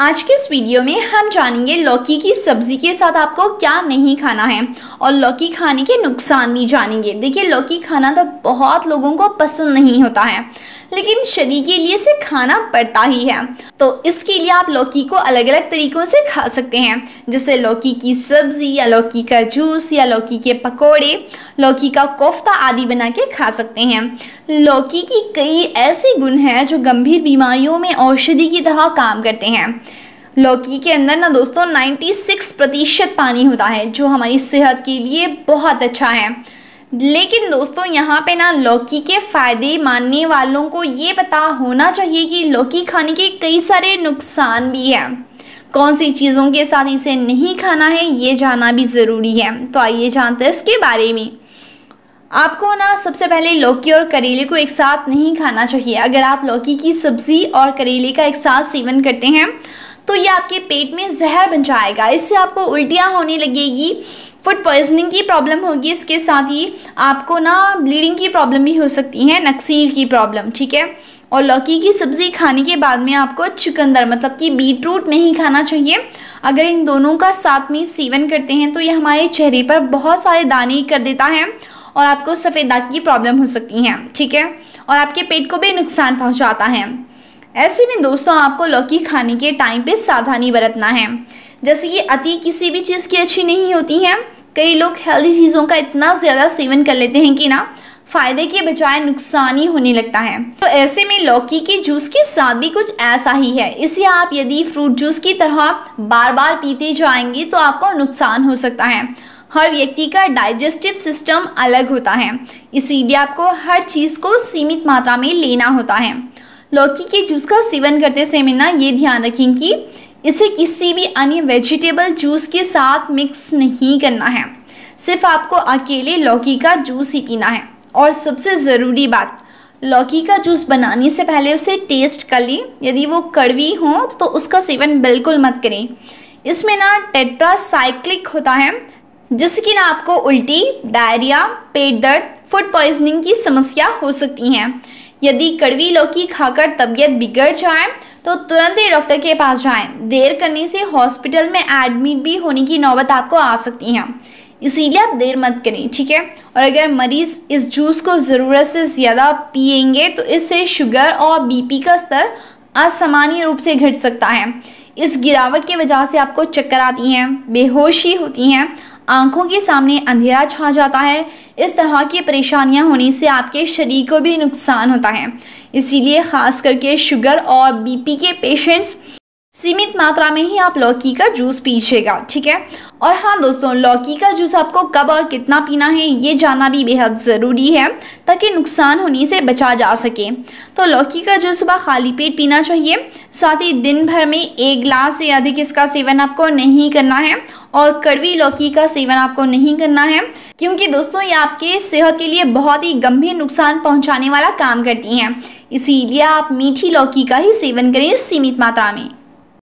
आज के इस वीडियो में हम जानेंगे लौकी की सब्जी के साथ आपको क्या नहीं खाना है और लौकी खाने के नुकसान भी जानेंगे। देखिए, लौकी खाना तो बहुत लोगों को पसंद नहीं होता है, लेकिन शरीर के लिए इसे खाना पड़ता ही है। तो इसके लिए आप लौकी को अलग अलग तरीक़ों से खा सकते हैं, जैसे लौकी की सब्ज़ी या लौकी का जूस या लौकी के पकौड़े, लौकी का कोफ्ता आदि बना के खा सकते हैं। लौकी की कई ऐसे गुण हैं जो गंभीर बीमारियों में औषधि की तरह काम करते हैं। लौकी के अंदर ना दोस्तों 96% पानी होता है, जो हमारी सेहत के लिए बहुत अच्छा है। लेकिन दोस्तों यहाँ पे ना लौकी के फ़ायदे मानने वालों को ये पता होना चाहिए कि लौकी खाने के कई सारे नुकसान भी हैं। कौन सी चीज़ों के साथ इसे नहीं खाना है ये जानना भी ज़रूरी है। तो आइए जानते हैं इसके बारे में। आपको ना सबसे पहले लौकी और करेले को एक साथ नहीं खाना चाहिए। अगर आप लौकी की सब्ज़ी और करेले का एक साथ सेवन करते हैं तो ये आपके पेट में जहर बन जाएगा। इससे आपको उल्टियाँ होने लगेगी, फूड पॉइजनिंग की प्रॉब्लम होगी, इसके साथ ही आपको ना ब्लीडिंग की प्रॉब्लम भी हो सकती है, नक्सीर की प्रॉब्लम, ठीक है। और लौकी की सब्ज़ी खाने के बाद में आपको चुकंदर मतलब कि बीटरूट नहीं खाना चाहिए। अगर इन दोनों का साथ में सेवन करते हैं तो ये हमारे चेहरे पर बहुत सारे दाने कर देता है और आपको सफ़ेद दाग की प्रॉब्लम हो सकती है, ठीक है, और आपके पेट को भी नुकसान पहुँचाता है। ऐसे में दोस्तों आपको लौकी खाने के टाइम पे सावधानी बरतना है, जैसे कि अति किसी भी चीज़ की अच्छी नहीं होती है। कई लोग हेल्दी चीज़ों का इतना ज़्यादा सेवन कर लेते हैं कि ना फ़ायदे के बजाय नुकसान ही होने लगता है। तो ऐसे में लौकी के जूस के साथ भी कुछ ऐसा ही है। इसे आप यदि फ्रूट जूस की तरह बार बार पीते जाएंगे तो आपको नुकसान हो सकता है। हर व्यक्ति का डाइजेस्टिव सिस्टम अलग होता है, इसीलिए आपको हर चीज़ को सीमित मात्रा में लेना होता है। लौकी के जूस का सेवन करते समय ना ये ध्यान रखें कि इसे किसी भी अन्य वेजिटेबल जूस के साथ मिक्स नहीं करना है। सिर्फ आपको अकेले लौकी का जूस ही पीना है। और सबसे ज़रूरी बात, लौकी का जूस बनाने से पहले उसे टेस्ट कर लें। यदि वो कड़वी हो तो उसका सेवन बिल्कुल मत करें। इसमें ना टेट्रासाइक्लिक होता है, जिसकी ना आपको उल्टी, डायरिया, पेट दर्द, फूड पॉइजनिंग की समस्या हो सकती है। यदि कड़वी लौकी खाकर तबीयत बिगड़ जाए तो तुरंत ही डॉक्टर के पास जाएं। देर करने से हॉस्पिटल में एडमिट भी होने की नौबत आपको आ सकती है, इसीलिए आप देर मत करें, ठीक है। और अगर मरीज़ इस जूस को ज़रूरत से ज़्यादा पिएंगे तो इससे शुगर और बीपी का स्तर असामान्य रूप से घट सकता है। इस गिरावट की वजह से आपको चक्कर आती हैं, बेहोशी होती हैं, आंखों के सामने अंधेरा छा जाता है। इस तरह की परेशानियां होने से आपके शरीर को भी नुकसान होता है। इसीलिए ख़ास करके शुगर और बीपी के पेशेंट्स सीमित मात्रा में ही आप लौकी का जूस पीजिएगा, ठीक है। और हाँ दोस्तों, लौकी का जूस आपको कब और कितना पीना है ये जानना भी बेहद ज़रूरी है, ताकि नुकसान होने से बचा जा सके। तो लौकी का जूस सुबह खाली पेट पीना चाहिए। साथ ही दिन भर में 1 गिलास से अधिक इसका सेवन आपको नहीं करना है। और कड़वी लौकी का सेवन आपको नहीं करना है, क्योंकि दोस्तों ये आपके सेहत के लिए बहुत ही गंभीर नुकसान पहुँचाने वाला काम करती हैं। इसीलिए आप मीठी लौकी का ही सेवन करें सीमित मात्रा में।